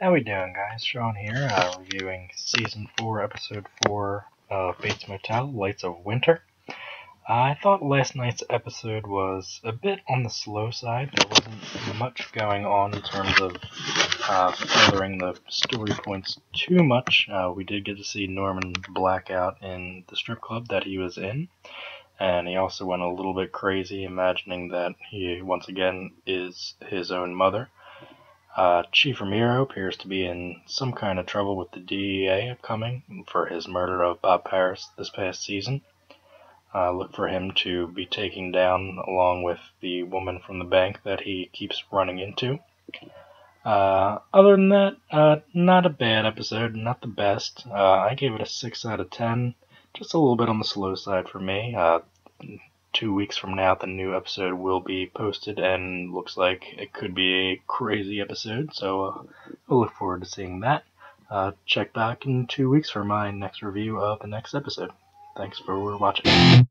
How we doing, guys? Sean here, reviewing Season 4, Episode 4 of Bates Motel, Lights of Winter. I thought last night's episode was a bit on the slow side. There wasn't much going on in terms of furthering the story points too much. We did get to see Norman black out in the strip club that he was in, and he also went a little bit crazy, imagining that he, once again, is his own mother. Chief Romero appears to be in some kind of trouble with the DEA upcoming for his murder of Bob Paris this past season. Look for him to be taken down along with the woman from the bank that he keeps running into. Other than that, not a bad episode, not the best. I gave it a 6 out of 10, just a little bit on the slow side for me. 2 weeks from now, the new episode will be posted, and looks like it could be a crazy episode, so we'll look forward to seeing that. Check back in 2 weeks for my next review of the next episode. Thanks for watching.